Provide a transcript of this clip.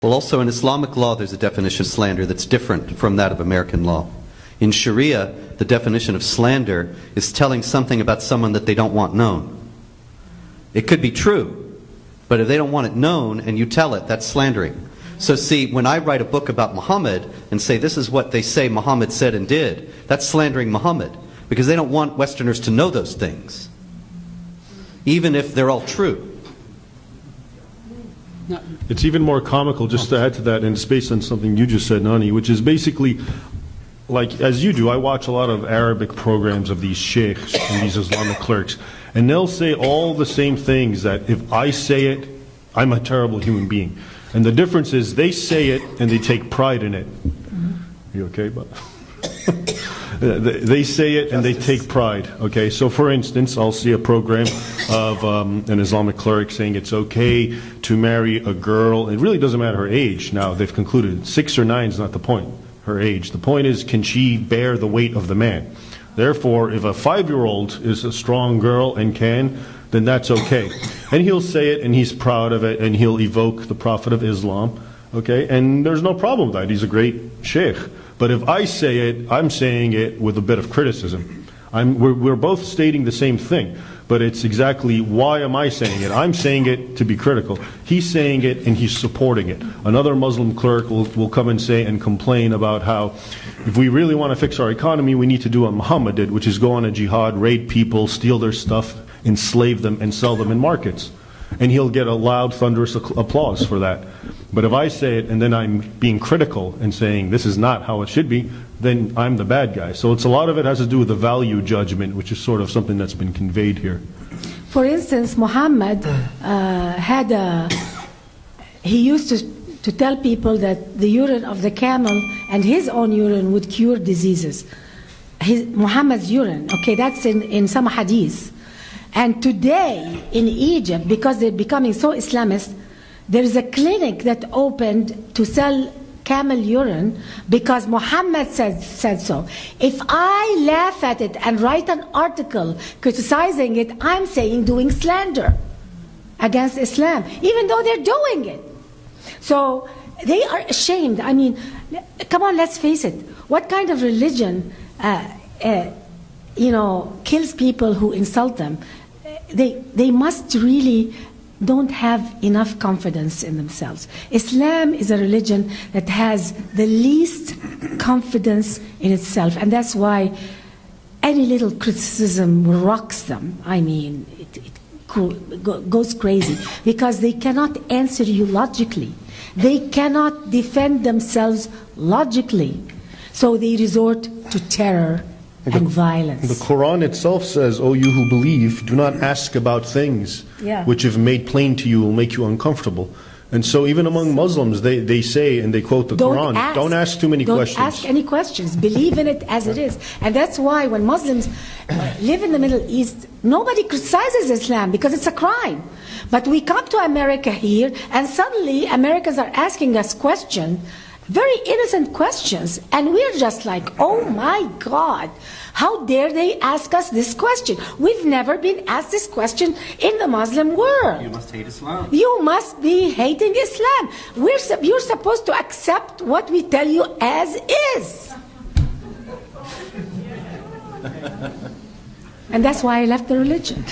Well, also in Islamic law, there's a definition of slander that's different from that of American law. In Sharia, the definition of slander is telling something about someone that they don't want known. It could be true, but if they don't want it known and you tell it, that's slandering. So see, when I write a book about Muhammad and say this is what they say Muhammad said and did, that's slandering Muhammad, because they don't want Westerners to know those things, even if they're all true. It's even more comical, just to add to that, and it's based on something you just said, Nani, which is basically, like, as you do, I watch a lot of Arabic programs of these sheikhs and these Islamic clerks, and they'll say all the same things that if I say it, I'm a terrible human being. And the difference is they say it and they take pride in it. You okay, bud? They say it and they take pride. Okay, so for instance, I'll see a program of an Islamic cleric saying it's okay to marry a girl. It really doesn't matter her age now, they've concluded. 6 or 9 is not the point, her age. The point is, can she bear the weight of the man? Therefore, if a 5-year-old is a strong girl and can, then that's okay. And he'll say it and he's proud of it and he'll evoke the Prophet of Islam. Okay, and there's no problem with that. He's a great sheikh. But if I say it, I'm saying it with a bit of criticism. We're both stating the same thing, but it's exactly why am I saying it? I'm saying it to be critical. He's saying it and he's supporting it. Another Muslim clerk will come and say and complain about how if we really want to fix our economy, we need to do what Muhammad did, which is go on a jihad, raid people, steal their stuff, enslave them, and sell them in markets. And he'll get a loud, thunderous applause for that. But if I say it and then I'm being critical and saying this is not how it should be, then I'm the bad guy. So it's a lot of it has to do with the value judgment, which is sort of something that's been conveyed here. For instance, Muhammad he used to tell people that the urine of the camel and his own urine would cure diseases. Muhammad's urine, okay, that's in some hadith. And today in Egypt, because they're becoming so Islamist, there is a clinic that opened to sell camel urine because Muhammad said so. If I laugh at it and write an article criticizing it, I'm saying doing slander against Islam, even though they're doing it. So they are ashamed. I mean, come on, let's face it. What kind of religion you know, kills people who insult them? They must really don't have enough confidence in themselves. Islam is a religion that has the least confidence in itself, and that's why any little criticism rocks them. I mean, it goes crazy, because they cannot answer you logically. They cannot defend themselves logically. So they resort to terror and violence. The Quran itself says, "O you who believe, do not ask about things which if made plain to you will make you uncomfortable." And so even among Muslims, they say and they quote the Quran, don't ask too many questions. Don't ask any questions. Believe in it as it is. And that's why when Muslims live in the Middle East, nobody criticizes Islam because it's a crime. But we come to America here and suddenly Americans are asking us questions, very innocent questions, and we're just like, oh my God, how dare they ask us this question? We've never been asked this question in the Muslim world. You must hate Islam. You must be hating Islam. You're supposed to accept what we tell you as is. And that's why I left the religion.